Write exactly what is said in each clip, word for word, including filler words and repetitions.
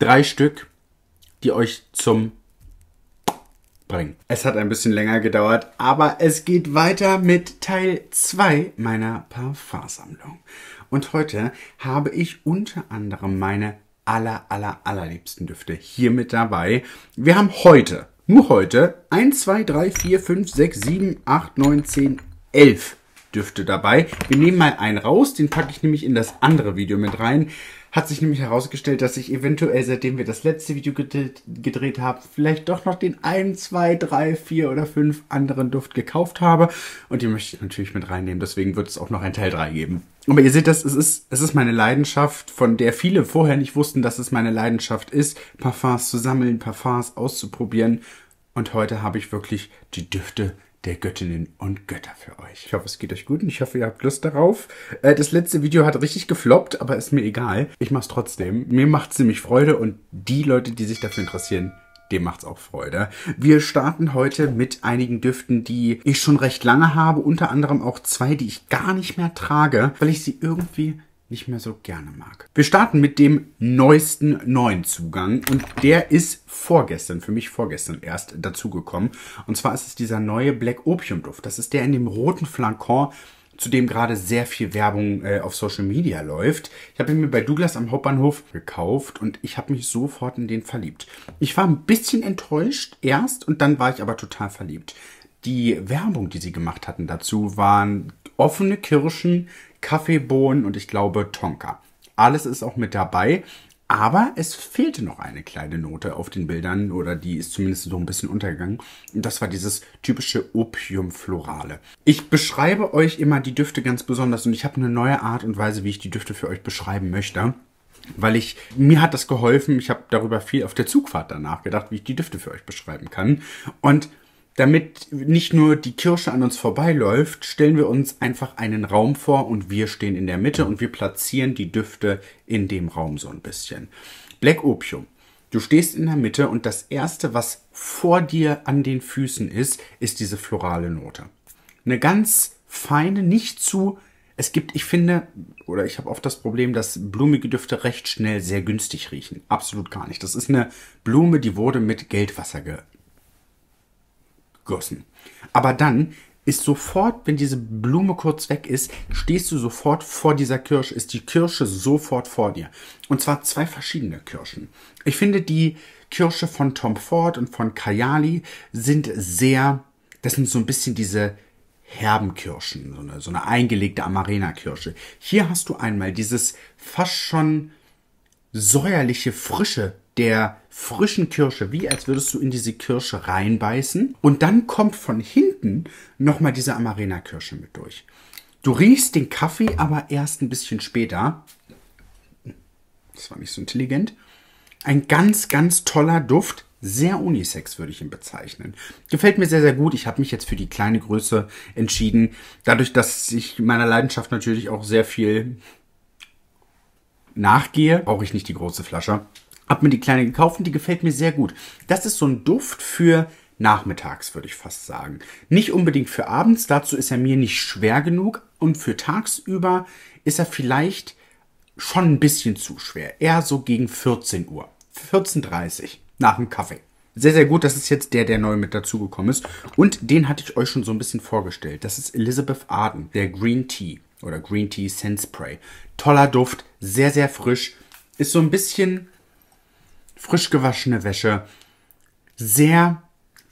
Drei Stück, die euch zum bringen. Es hat ein bisschen länger gedauert, aber es geht weiter mit Teil zwei meiner Parfumsammlung. Und heute habe ich unter anderem meine aller, aller, allerliebsten Düfte hier mit dabei. Wir haben heute, nur heute, eins, zwei, drei, vier, fünf, sechs, sieben, acht, neun, zehn, elf Düfte dabei. Wir nehmen mal einen raus, den packe ich nämlich in das andere Video mit rein. Hat sich nämlich herausgestellt, dass ich eventuell, seitdem wir das letzte Video gedreht, gedreht haben, vielleicht doch noch den ein, zwei, drei, vier oder fünf anderen Duft gekauft habe. Und die möchte ich natürlich mit reinnehmen, deswegen wird es auch noch ein Teil drei geben. Aber ihr seht das, es ist, es ist meine Leidenschaft, von der viele vorher nicht wussten, dass es meine Leidenschaft ist, Parfums zu sammeln, Parfums auszuprobieren. Und heute habe ich wirklich die Düfte der Göttinnen und Götter für euch. Ich hoffe, es geht euch gut und ich hoffe, ihr habt Lust darauf. Äh, das letzte Video hat richtig gefloppt, aber ist mir egal. Ich mache es trotzdem. Mir macht es nämlich Freude und die Leute, die sich dafür interessieren, dem macht's auch Freude. Wir starten heute mit einigen Düften, die ich schon recht lange habe. Unter anderem auch zwei, die ich gar nicht mehr trage, weil ich sie irgendwie nicht mehr so gerne mag. Wir starten mit dem neuesten neuen Zugang und der ist vorgestern, für mich vorgestern erst dazugekommen. Und zwar ist es dieser neue Black Opium Duft. Das ist der in dem roten Flacon, zu dem gerade sehr viel Werbung äh, auf Social Media läuft. Ich habe ihn mir bei Douglas am Hauptbahnhof gekauft und ich habe mich sofort in den verliebt. Ich war ein bisschen enttäuscht erst und dann war ich aber total verliebt. Die Werbung, die sie gemacht hatten dazu, waren offene Kirschen, Kaffeebohnen und ich glaube Tonka. Alles ist auch mit dabei, aber es fehlte noch eine kleine Note auf den Bildern oder die ist zumindest so ein bisschen untergegangen. Und das war dieses typische Opiumflorale. Ich beschreibe euch immer die Düfte ganz besonders und ich habe eine neue Art und Weise, wie ich die Düfte für euch beschreiben möchte. Weil ich, mir hat das geholfen, ich habe darüber viel auf der Zugfahrt danach gedacht, wie ich die Düfte für euch beschreiben kann. Und damit nicht nur die Kirsche an uns vorbeiläuft, stellen wir uns einfach einen Raum vor und wir stehen in der Mitte und wir platzieren die Düfte in dem Raum so ein bisschen. Black Opium. Du stehst in der Mitte und das Erste, was vor dir an den Füßen ist, ist diese florale Note. Eine ganz feine, nicht zu... Es gibt, ich finde, oder ich habe oft das Problem, dass blumige Düfte recht schnell sehr günstig riechen. Absolut gar nicht. Das ist eine Blume, die wurde mit Geldwasser ge... Gossen. Aber dann ist sofort, wenn diese Blume kurz weg ist, stehst du sofort vor dieser Kirsche, ist die Kirsche sofort vor dir. Und zwar zwei verschiedene Kirschen. Ich finde, die Kirsche von Tom Ford und von Kayali sind sehr, das sind so ein bisschen diese herben Kirschen, so eine, so eine eingelegte Amarena-Kirsche. Hier hast du einmal dieses fast schon säuerliche, frische der frischen Kirsche, wie als würdest du in diese Kirsche reinbeißen. Und dann kommt von hinten nochmal diese Amarena-Kirsche mit durch. Du riechst den Kaffee aber erst ein bisschen später. Das war nicht so intelligent. Ein ganz, ganz toller Duft. Sehr unisex würde ich ihn bezeichnen. Gefällt mir sehr, sehr gut. Ich habe mich jetzt für die kleine Größe entschieden. Dadurch, dass ich meiner Leidenschaft natürlich auch sehr viel nachgehe, brauche ich nicht die große Flasche. Hab mir die kleine gekauft und die gefällt mir sehr gut. Das ist so ein Duft für nachmittags, würde ich fast sagen. Nicht unbedingt für abends, dazu ist er mir nicht schwer genug. Und für tagsüber ist er vielleicht schon ein bisschen zu schwer. Eher so gegen vierzehn Uhr, vierzehn Uhr dreißig, nach dem Kaffee. Sehr, sehr gut, das ist jetzt der, der neu mit dazugekommen ist. Und den hatte ich euch schon so ein bisschen vorgestellt. Das ist Elizabeth Arden, der Green Tea oder Green Tea Scent Spray. Toller Duft, sehr, sehr frisch. Ist so ein bisschen... frisch gewaschene Wäsche, sehr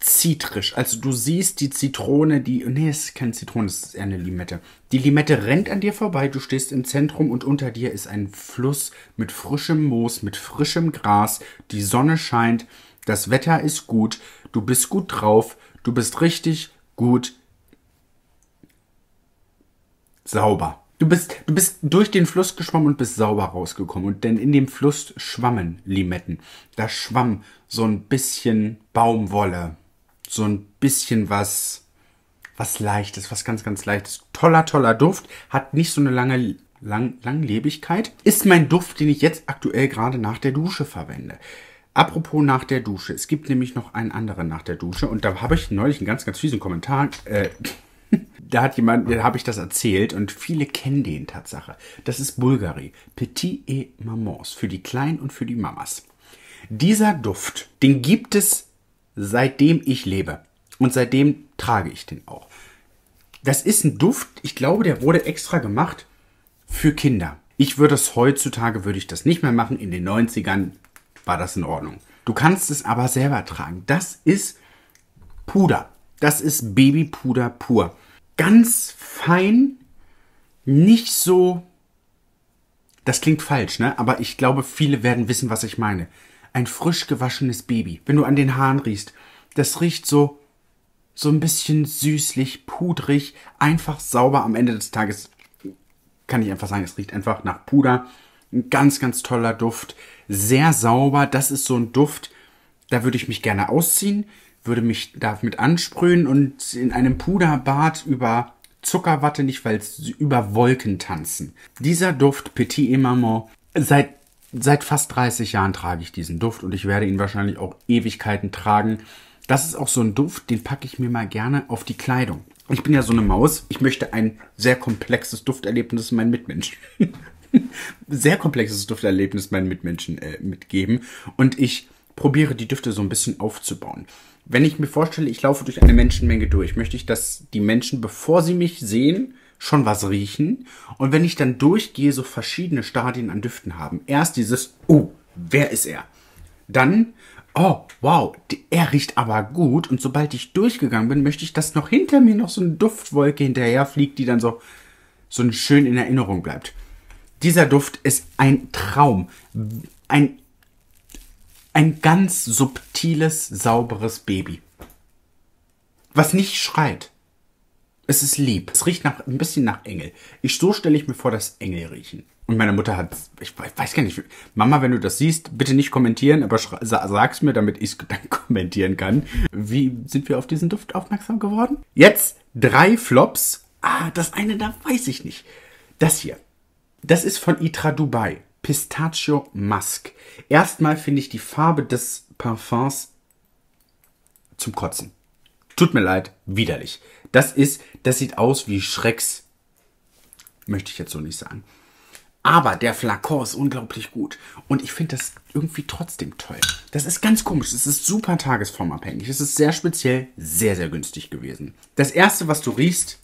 zitrisch. Also du siehst die Zitrone, die... Nee, es ist keine Zitrone, es ist eher eine Limette. Die Limette rennt an dir vorbei, du stehst im Zentrum und unter dir ist ein Fluss mit frischem Moos, mit frischem Gras. Die Sonne scheint, das Wetter ist gut, du bist gut drauf, du bist richtig gut sauber. Du bist, du bist durch den Fluss geschwommen und bist sauber rausgekommen. Und denn in dem Fluss schwammen Limetten. Da schwamm so ein bisschen Baumwolle. So ein bisschen was, was Leichtes, was ganz, ganz Leichtes. Toller, toller Duft. Hat nicht so eine lange Lang, Langlebigkeit. Ist mein Duft, den ich jetzt aktuell gerade nach der Dusche verwende. Apropos nach der Dusche. Es gibt nämlich noch einen anderen nach der Dusche. Und da habe ich neulich einen ganz, ganz fiesen Kommentar... Äh, Da hat jemand, da habe ich das erzählt und viele kennen den Tatsache. Das ist Bulgari. Petit et Mamans. Für die Kleinen und für die Mamas. Dieser Duft, den gibt es seitdem ich lebe. Und seitdem trage ich den auch. Das ist ein Duft, ich glaube, der wurde extra gemacht für Kinder. Ich würde es heutzutage, würde ich das nicht mehr machen. In den neunzigern war das in Ordnung. Du kannst es aber selber tragen. Das ist Puder. Das ist Babypuder pur. Ganz fein, nicht so... Das klingt falsch, ne? Aber ich glaube, viele werden wissen, was ich meine. Ein frisch gewaschenes Baby. Wenn du an den Haaren riechst, das riecht so, so ein bisschen süßlich, pudrig, einfach sauber. Am Ende des Tages kann ich einfach sagen, es riecht einfach nach Puder. Ein ganz, ganz toller Duft. Sehr sauber. Das ist so ein Duft, da würde ich mich gerne ausziehen, würde mich damit ansprühen und in einem Puderbad über Zuckerwatte nicht, weil es über Wolken tanzen. Dieser Duft, Petit et Maman, seit, seit fast dreißig Jahren trage ich diesen Duft und ich werde ihn wahrscheinlich auch Ewigkeiten tragen. Das ist auch so ein Duft, den packe ich mir mal gerne auf die Kleidung. Ich bin ja so eine Maus, ich möchte ein sehr komplexes Dufterlebnis meinen Mitmenschen sehr komplexes Dufterlebnis meinen Mitmenschen äh, mitgeben und ich probiere die Düfte so ein bisschen aufzubauen. Wenn ich mir vorstelle, ich laufe durch eine Menschenmenge durch, möchte ich, dass die Menschen, bevor sie mich sehen, schon was riechen. Und wenn ich dann durchgehe, so verschiedene Stadien an Düften haben. Erst dieses, oh, wer ist er? Dann, oh, wow, er riecht aber gut. Und sobald ich durchgegangen bin, möchte ich, dass noch hinter mir noch so eine Duftwolke hinterherfliegt, die dann so, so schön in Erinnerung bleibt. Dieser Duft ist ein Traum. Ein Ein ganz subtiles, sauberes Baby. Was nicht schreit. Es ist lieb. Es riecht nach, ein bisschen nach Engel. Ich, so stelle ich mir vor, dass Engel riechen. Und meine Mutter hat, ich weiß gar nicht, Mama, wenn du das siehst, bitte nicht kommentieren, aber sag's mir, damit ich es dann kommentieren kann. Wie sind wir auf diesen Duft aufmerksam geworden? Jetzt drei Flops. Ah, das eine da weiß ich nicht. Das hier. Das ist von ITHRA Dubai. Pistachio Musk. Erstmal finde ich die Farbe des Parfums zum Kotzen. Tut mir leid, widerlich. Das ist, das sieht aus wie Schrecks. Möchte ich jetzt so nicht sagen. Aber der Flakon ist unglaublich gut. Und ich finde das irgendwie trotzdem toll. Das ist ganz komisch. Es ist super tagesformabhängig. Es ist sehr speziell, sehr, sehr günstig gewesen. Das erste, was du riechst,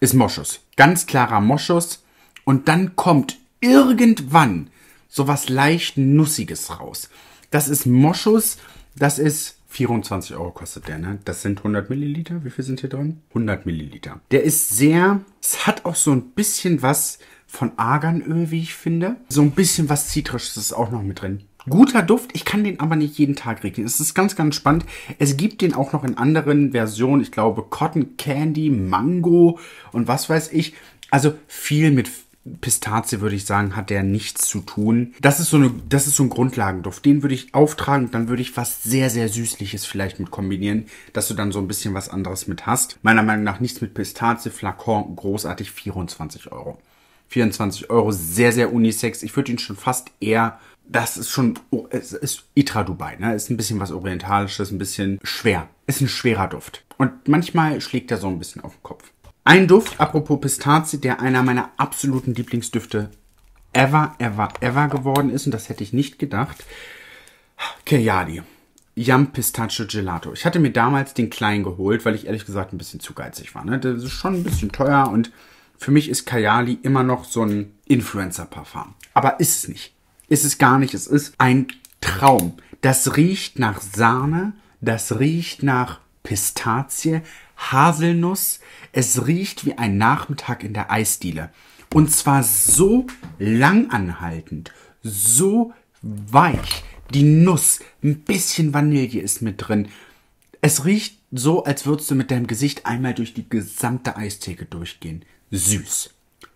ist Moschus. Ganz klarer Moschus. Und dann kommt irgendwann sowas leicht Nussiges raus. Das ist Moschus, das ist, vierundzwanzig Euro kostet der, ne? Das sind hundert Milliliter, wie viel sind hier drin? hundert Milliliter. Der ist sehr, es hat auch so ein bisschen was von Arganöl, wie ich finde. So ein bisschen was Zitrisches ist auch noch mit drin. Guter Duft, ich kann den aber nicht jeden Tag riechen. Es ist ganz, ganz spannend. Es gibt den auch noch in anderen Versionen, ich glaube Cotton Candy, Mango und was weiß ich. Also viel mit Pistazie, würde ich sagen, hat der nichts zu tun. Das ist so eine, das ist so ein Grundlagenduft. Den würde ich auftragen und dann würde ich was sehr, sehr Süßliches vielleicht mit kombinieren, dass du dann so ein bisschen was anderes mit hast. Meiner Meinung nach nichts mit Pistazie, Flakon, großartig, vierundzwanzig Euro. vierundzwanzig Euro, sehr, sehr unisex. Ich würde ihn schon fast eher, das ist schon, oh, es ist ITHRA Dubai, ne? Ist ein bisschen was Orientalisches, ein bisschen schwer. Ist ein schwerer Duft. Und manchmal schlägt er so ein bisschen auf den Kopf. Ein Duft, apropos Pistazie, der einer meiner absoluten Lieblingsdüfte ever, ever, ever geworden ist. Und das hätte ich nicht gedacht. Kayali. Yum Pistachio Gelato. Ich hatte mir damals den kleinen geholt, weil ich ehrlich gesagt ein bisschen zu geizig war. Ne? Das ist schon ein bisschen teuer und für mich ist Kayali immer noch so ein Influencer-Parfum. Aber ist es nicht. Ist es gar nicht. Es ist ein Traum. Das riecht nach Sahne. Das riecht nach Pistazie. Haselnuss, es riecht wie ein Nachmittag in der Eisdiele. Und zwar so langanhaltend, so weich. Die Nuss, ein bisschen Vanille ist mit drin. Es riecht so, als würdest du mit deinem Gesicht einmal durch die gesamte Eistheke durchgehen. Süß.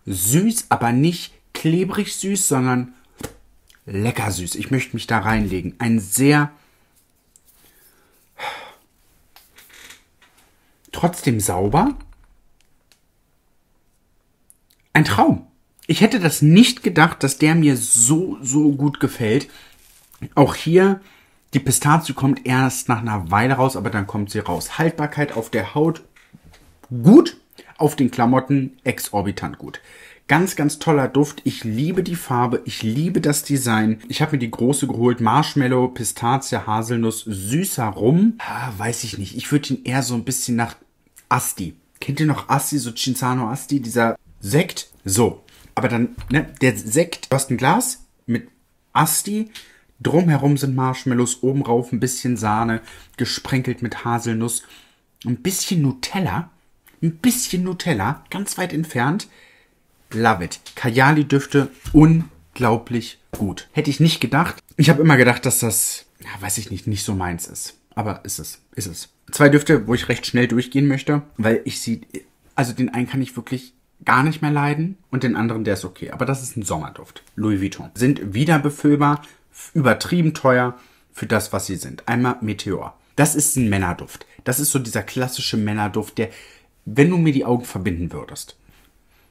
Süß, aber nicht klebrig süß, sondern lecker süß. Ich möchte mich da reinlegen. Ein sehr... Trotzdem sauber. Ein Traum. Ich hätte das nicht gedacht, dass der mir so, so gut gefällt. Auch hier, die Pistazie kommt erst nach einer Weile raus, aber dann kommt sie raus. Haltbarkeit auf der Haut gut, auf den Klamotten exorbitant gut. Ganz, ganz toller Duft. Ich liebe die Farbe. Ich liebe das Design. Ich habe mir die große geholt. Marshmallow, Pistazie, Haselnuss, süßer Rum. Ah, weiß ich nicht. Ich würde ihn eher so ein bisschen nach Asti. Kennt ihr noch Asti? So Cinzano Asti, dieser Sekt. So, aber dann, ne, der Sekt, du hast ein Glas mit Asti. Drumherum sind Marshmallows, oben rauf ein bisschen Sahne, gesprenkelt mit Haselnuss. Ein bisschen Nutella, ein bisschen Nutella, ganz weit entfernt. Love it. Kayali-Düfte, unglaublich gut. Hätte ich nicht gedacht. Ich habe immer gedacht, dass das, ja, weiß ich nicht, nicht so meins ist. Aber ist es, ist es. Zwei Düfte, wo ich recht schnell durchgehen möchte, weil ich sie, also den einen kann ich wirklich gar nicht mehr leiden und den anderen, der ist okay. Aber das ist ein Sommerduft. Louis Vuitton. Sind wieder befüllbar, übertrieben teuer für das, was sie sind. Einmal Meteor. Das ist ein Männerduft. Das ist so dieser klassische Männerduft, der, wenn du mir die Augen verbinden würdest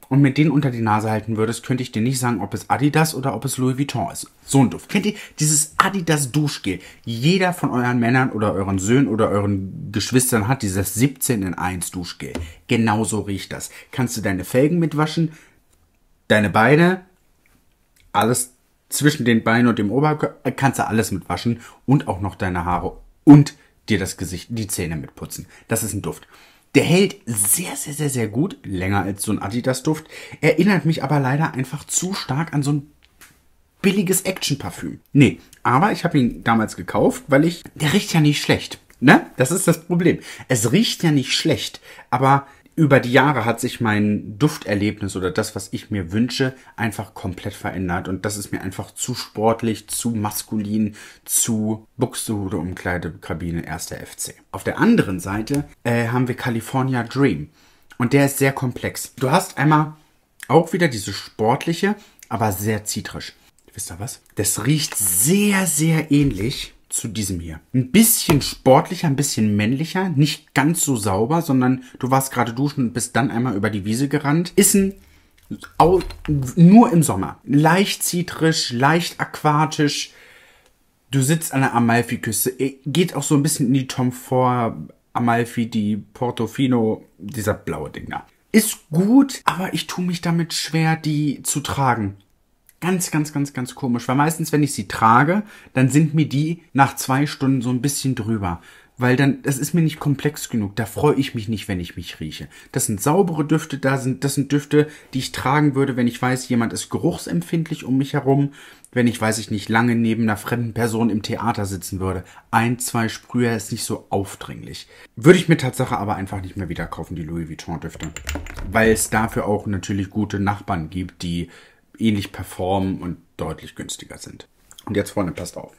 und mir den unter die Nase halten würdest, könnte ich dir nicht sagen, ob es Adidas oder ob es Louis Vuitton ist. So ein Duft. Kennt ihr dieses Adidas Duschgel? Jeder von euren Männern oder euren Söhnen oder euren Geschwistern hat dieses siebzehn in eins Duschgel. Genauso riecht das. Kannst du deine Felgen mitwaschen, deine Beine, alles zwischen den Beinen und dem Oberkörper, kannst du alles mitwaschen und auch noch deine Haare und dir das Gesicht, die Zähne mitputzen. Das ist ein Duft. Der hält sehr, sehr, sehr, sehr gut. Länger als so ein Adidas-Duft. Erinnert mich aber leider einfach zu stark an so ein billiges Action-Parfüm. Nee, aber ich habe ihn damals gekauft, weil ich... Der riecht ja nicht schlecht. Ne? Das ist das Problem. Es riecht ja nicht schlecht, aber über die Jahre hat sich mein Dufterlebnis oder das, was ich mir wünsche, einfach komplett verändert. Und das ist mir einfach zu sportlich, zu maskulin, zu Buxtehude Umkleidekabine erster F C. Auf der anderen Seite äh, haben wir California Dream. Und der ist sehr komplex. Du hast einmal auch wieder diese sportliche, aber sehr zitrisch. Wisst ihr was? Das riecht sehr, sehr ähnlich zu diesem hier. Ein bisschen sportlicher, ein bisschen männlicher, nicht ganz so sauber, sondern du warst gerade duschen und bist dann einmal über die Wiese gerannt. Ist ein, nur im Sommer. Leicht zitrisch, leicht aquatisch. Du sitzt an der Amalfi-Küste. Geht auch so ein bisschen in die Tom Ford, Amalfi, die Portofino, dieser blaue Ding da. Ist gut, aber ich tue mich damit schwer, die zu tragen. Ganz, ganz, ganz, ganz komisch. Weil meistens, wenn ich sie trage, dann sind mir die nach zwei Stunden so ein bisschen drüber. Weil dann, das ist mir nicht komplex genug. Da freue ich mich nicht, wenn ich mich rieche. Das sind saubere Düfte, das sind, das sind Düfte, die ich tragen würde, wenn ich weiß, jemand ist geruchsempfindlich um mich herum. Wenn ich, weiß ich nicht, lange neben einer fremden Person im Theater sitzen würde. Ein, zwei Sprüher ist nicht so aufdringlich. Würde ich mir Tatsache aber einfach nicht mehr wieder kaufen, die Louis Vuitton Düfte. Weil es dafür auch natürlich gute Nachbarn gibt, die ähnlich performen und deutlich günstiger sind. Und jetzt, Freunde, passt auf.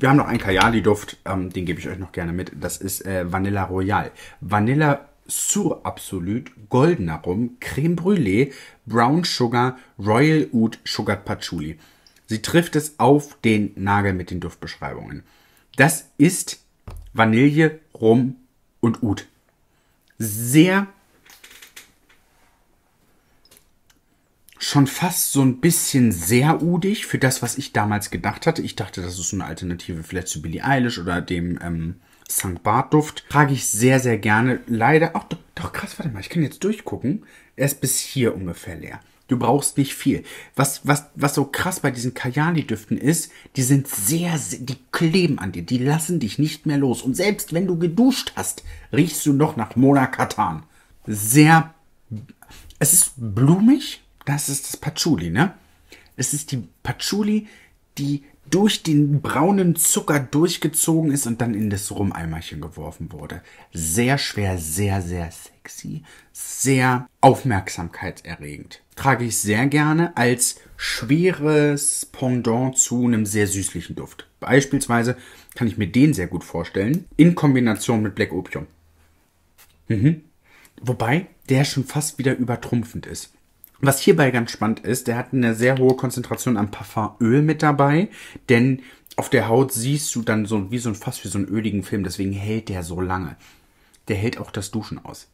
Wir haben noch einen Kayali-Duft, ähm, den gebe ich euch noch gerne mit. Das ist äh, Vanilla Royale. Vanilla Sur Absolut, goldener Rum, Creme Brûlée, Brown Sugar, Royal Oud, Sugar Patchouli. Sie trifft es auf den Nagel mit den Duftbeschreibungen. Das ist Vanille, Rum und Oud. Sehr schon fast so ein bisschen sehr udig für das, was ich damals gedacht hatte. Ich dachte, das ist eine Alternative vielleicht zu Billie Eilish oder dem ähm, Sankt Barth Duft. Trage ich sehr, sehr gerne. Leider, ach doch, doch, krass, warte mal, ich kann jetzt durchgucken. Er ist bis hier ungefähr leer. Du brauchst nicht viel. Was, was, was so krass bei diesen Kayali-Düften ist, die sind sehr, sehr, die kleben an dir. Die lassen dich nicht mehr los. Und selbst wenn du geduscht hast, riechst du noch nach Mona Katan. Sehr, es ist blumig. Das ist das Patchouli, ne? Es ist die Patchouli, die durch den braunen Zucker durchgezogen ist und dann in das Rumeimerchen geworfen wurde. Sehr schwer, sehr, sehr sexy, sehr aufmerksamkeitserregend. Trage ich sehr gerne als schweres Pendant zu einem sehr süßlichen Duft. Beispielsweise kann ich mir den sehr gut vorstellen, in Kombination mit Black Opium. Mhm. Wobei der schon fast wieder übertrumpfend ist. Was hierbei ganz spannend ist, der hat eine sehr hohe Konzentration an Parfümöl mit dabei, denn auf der Haut siehst du dann so wie so ein fast wie so einen öligen Film, deswegen hält der so lange. Der hält auch das Duschen aus.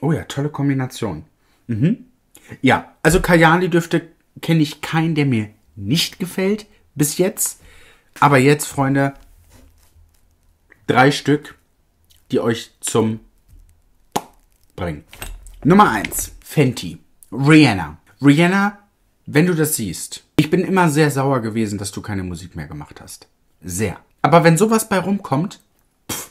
Oh ja, tolle Kombination. Mhm. Ja, also Kayali-Düfte kenne ich keinen, der mir nicht gefällt bis jetzt. Aber jetzt, Freunde, drei Stück, die euch zum bringen. Nummer eins, Fenty. Rihanna. Rihanna, wenn du das siehst, ich bin immer sehr sauer gewesen, dass du keine Musik mehr gemacht hast. Sehr. Aber wenn sowas bei rumkommt, pff,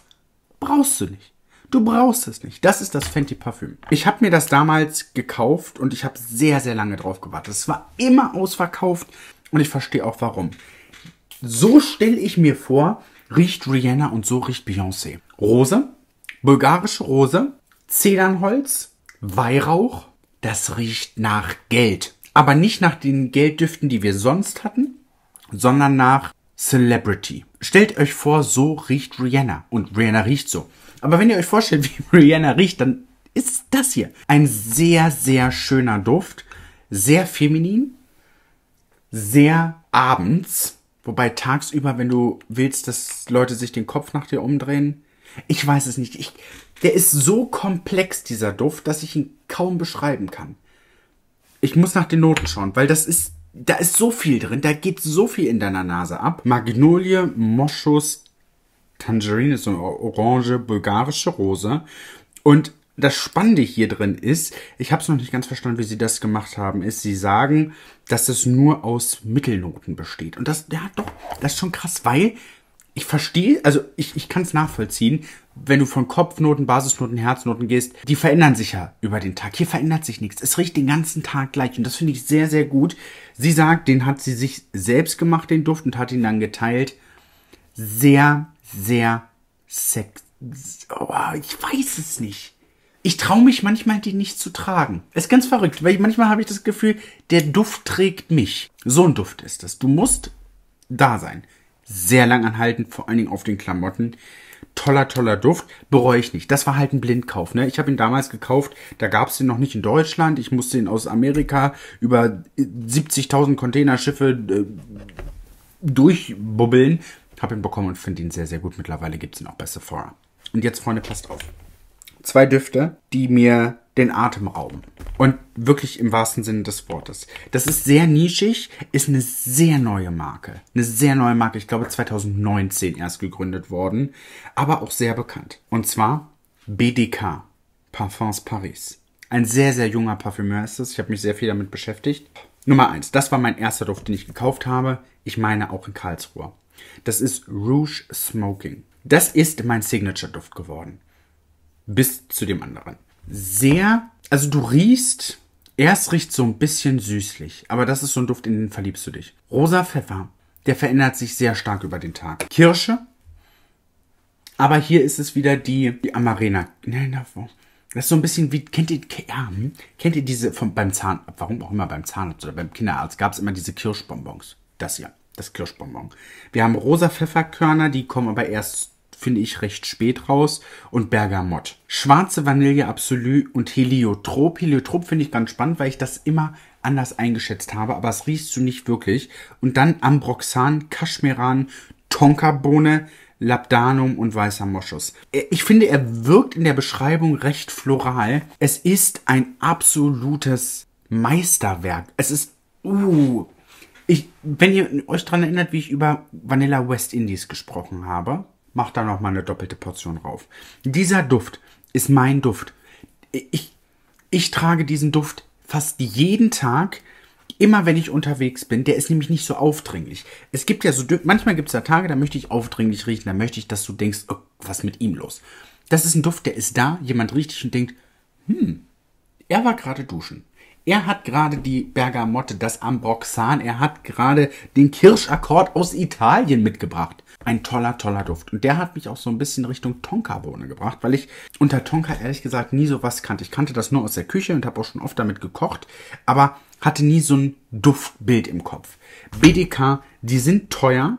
brauchst du nicht. Du brauchst es nicht. Das ist das Fenty Parfüm. Ich habe mir das damals gekauft und ich habe sehr, sehr lange drauf gewartet. Es war immer ausverkauft und ich verstehe auch warum. So stelle ich mir vor, riecht Rihanna und so riecht Beyoncé. Rose, bulgarische Rose, Zedernholz, Weihrauch. Das riecht nach Geld. Aber nicht nach den Gelddüften, die wir sonst hatten, sondern nach Celebrity. Stellt euch vor, so riecht Rihanna. Und Rihanna riecht so. Aber wenn ihr euch vorstellt, wie Rihanna riecht, dann ist das hier. Ein sehr, sehr schöner Duft. Sehr feminin. Sehr abends. Wobei tagsüber, wenn du willst, dass Leute sich den Kopf nach dir umdrehen. Ich weiß es nicht. Ich, der ist so komplex, dieser Duft, dass ich ihn kaum beschreiben kann. Ich muss nach den Noten schauen, weil das ist, da ist so viel drin. Da geht so viel in deiner Nase ab. Magnolie, Moschus, Tangerine ist so eine orange, bulgarische Rose. Und das Spannende hier drin ist, ich habe es noch nicht ganz verstanden, wie sie das gemacht haben, ist, sie sagen, dass es nur aus Mittelnoten besteht. Und das, ja doch, das ist schon krass, weil ich verstehe, also ich, ich kann es nachvollziehen, wenn du von Kopfnoten, Basisnoten, Herznoten gehst, die verändern sich ja über den Tag. Hier verändert sich nichts. Es riecht den ganzen Tag gleich und das finde ich sehr, sehr gut. Sie sagt, den hat sie sich selbst gemacht, den Duft, und hat ihn dann geteilt. Sehr, sehr sexy. Oh, ich weiß es nicht. Ich traue mich manchmal, die nicht zu tragen. Ist ganz verrückt, weil ich, manchmal habe ich das Gefühl, der Duft trägt mich. So ein Duft ist das. Du musst da sein. Sehr lang anhaltend, vor allen Dingen auf den Klamotten. Toller, toller Duft. Bereue ich nicht. Das war halt ein Blindkauf, ne? Ich habe ihn damals gekauft. Da gab es den noch nicht in Deutschland. Ich musste ihn aus Amerika über siebzigtausend Containerschiffe äh, durchbubbeln. Habe ihn bekommen und finde ihn sehr, sehr gut. Mittlerweile gibt es ihn auch bei Sephora. Und jetzt, Freunde, passt auf. Zwei Düfte, die mir den Atem rauben. Und wirklich im wahrsten Sinne des Wortes. Das ist sehr nischig, ist eine sehr neue Marke. Eine sehr neue Marke, ich glaube zweitausendneunzehn erst gegründet worden, aber auch sehr bekannt. Und zwar B D K, Parfums Paris. Ein sehr, sehr junger Parfümeur ist es. Ich habe mich sehr viel damit beschäftigt. Nummer eins, das war mein erster Duft, den ich gekauft habe. Ich meine auch in Karlsruhe. Das ist Rouge Smoking. Das ist mein Signature-Duft geworden. Bis zu dem anderen. Sehr, also du riechst, erst riecht so ein bisschen süßlich, aber das ist so ein Duft, in den verliebst du dich. Rosa Pfeffer, der verändert sich sehr stark über den Tag. Kirsche, aber hier ist es wieder die, die Amarena. Nein, davon. Das ist so ein bisschen wie, kennt ihr, ja, hm? kennt ihr diese, vom, beim Zahnarzt, warum auch immer beim Zahnarzt oder beim Kinderarzt gab es immer diese Kirschbonbons. Das hier, das Kirschbonbon. Wir haben rosa Pfefferkörner, die kommen aber erst, finde ich, recht spät raus, und Bergamott. Schwarze Vanille Absolut und Heliotrop. Heliotrop finde ich ganz spannend, weil ich das immer anders eingeschätzt habe, aber es riechst du nicht wirklich. Und dann Ambroxan, Kaschmiran, Tonkabohne, Labdanum und weißer Moschus. Ich finde, er wirkt in der Beschreibung recht floral. Es ist ein absolutes Meisterwerk. Es ist, uh, ich, wenn ihr euch daran erinnert, wie ich über Vanilla West Indies gesprochen habe, mach da nochmal eine doppelte Portion rauf. Dieser Duft ist mein Duft. Ich, ich trage diesen Duft fast jeden Tag, immer wenn ich unterwegs bin. Der ist nämlich nicht so aufdringlich. Es gibt ja so, manchmal gibt es da Tage, da möchte ich aufdringlich riechen, da möchte ich, dass du denkst, oh, was ist mit ihm los? Das ist ein Duft, der ist da, jemand riecht dich und denkt, hm, er war gerade duschen. Er hat gerade die Bergamotte, das Ambroxan, er hat gerade den Kirschakkord aus Italien mitgebracht. Ein toller, toller Duft. Und der hat mich auch so ein bisschen Richtung Tonkabohne gebracht, weil ich unter Tonka ehrlich gesagt nie sowas kannte. Ich kannte das nur aus der Küche und habe auch schon oft damit gekocht, aber hatte nie so ein Duftbild im Kopf. B D K, die sind teuer,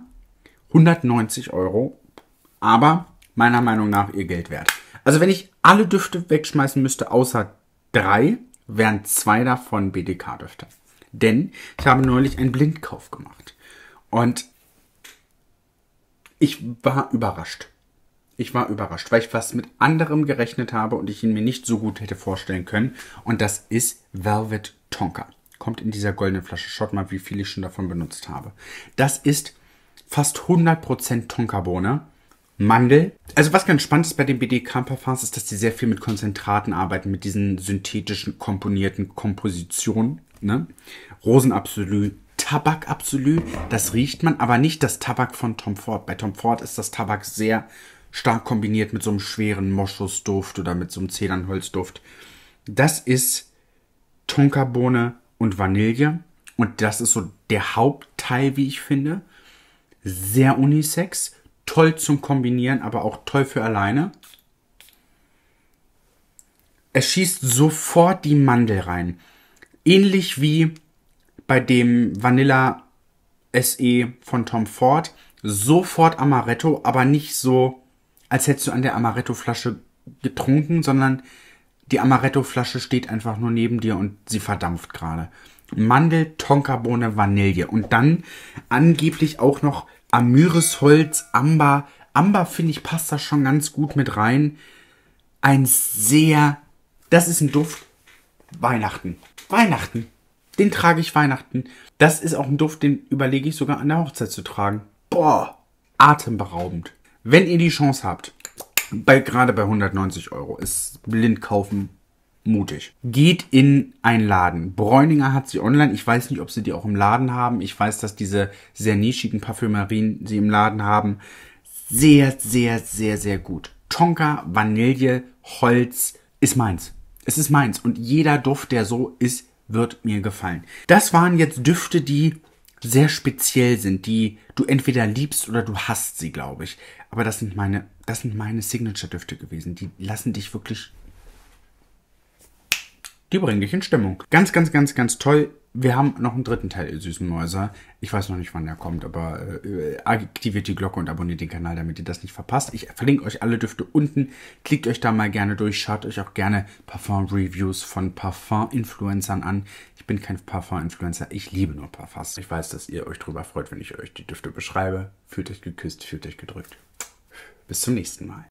hundertneunzig Euro, aber meiner Meinung nach ihr Geld wert. Also wenn ich alle Düfte wegschmeißen müsste, außer drei, wären zwei davon B D K-Düfte. Denn ich habe neulich einen Blindkauf gemacht. Und ich war überrascht. Ich war überrascht, weil ich was mit anderem gerechnet habe und ich ihn mir nicht so gut hätte vorstellen können. Und das ist Velvet Tonka. Kommt in dieser goldenen Flasche. Schaut mal, wie viel ich schon davon benutzt habe. Das ist fast hundert Prozent Tonkabohne. Mandel. Also was ganz spannend ist bei den B D K-Parfums ist, dass die sehr viel mit Konzentraten arbeiten, mit diesen synthetischen, komponierten Kompositionen. Ne? Rosenabsolü, Tabakabsolü, das riecht man, aber nicht das Tabak von Tom Ford. Bei Tom Ford ist das Tabak sehr stark kombiniert mit so einem schweren Moschusduft oder mit so einem Zedernholzduft. Das ist Tonkabohne und Vanille. Und das ist so der Hauptteil, wie ich finde. Sehr unisex. Toll zum Kombinieren, aber auch toll für alleine. Es schießt sofort die Mandel rein. Ähnlich wie bei dem Vanilla S E von Tom Ford. Sofort Amaretto, aber nicht so, als hättest du an der Amaretto-Flasche getrunken, sondern die Amaretto-Flasche steht einfach nur neben dir und sie verdampft gerade. Mandel, Tonkabohne, Vanille und dann angeblich auch noch Amyrisholz, Amber. Amber, finde ich, passt da schon ganz gut mit rein. Ein sehr... Das ist ein Duft Weihnachten. Weihnachten. Den trage ich Weihnachten. Das ist auch ein Duft, den überlege ich sogar an der Hochzeit zu tragen. Boah, atemberaubend. Wenn ihr die Chance habt, bei, gerade bei hundertneunzig Euro, ist blind kaufen mutig. Geht in einen Laden. Bräuninger hat sie online. Ich weiß nicht, ob sie die auch im Laden haben. Ich weiß, dass diese sehr nischigen Parfümerien sie im Laden haben. Sehr, sehr, sehr, sehr gut. Tonka, Vanille, Holz ist meins. Es ist meins. Und jeder Duft, der so ist, wird mir gefallen. Das waren jetzt Düfte, die sehr speziell sind, die du entweder liebst oder du hasst sie, glaube ich. Aber das sind meine, das sind meine Signature-Düfte gewesen. Die lassen dich wirklich... Die bringen dich in Stimmung. Ganz, ganz, ganz, ganz toll. Wir haben noch einen dritten Teil, ihr süßen Mäuser. Ich weiß noch nicht, wann der kommt, aber äh, aktiviert die Glocke und abonniert den Kanal, damit ihr das nicht verpasst. Ich verlinke euch alle Düfte unten. Klickt euch da mal gerne durch. Schaut euch auch gerne Parfum-Reviews von Parfum-Influencern an. Ich bin kein Parfum-Influencer. Ich liebe nur Parfums. Ich weiß, dass ihr euch drüber freut, wenn ich euch die Düfte beschreibe. Fühlt euch geküsst, fühlt euch gedrückt. Bis zum nächsten Mal.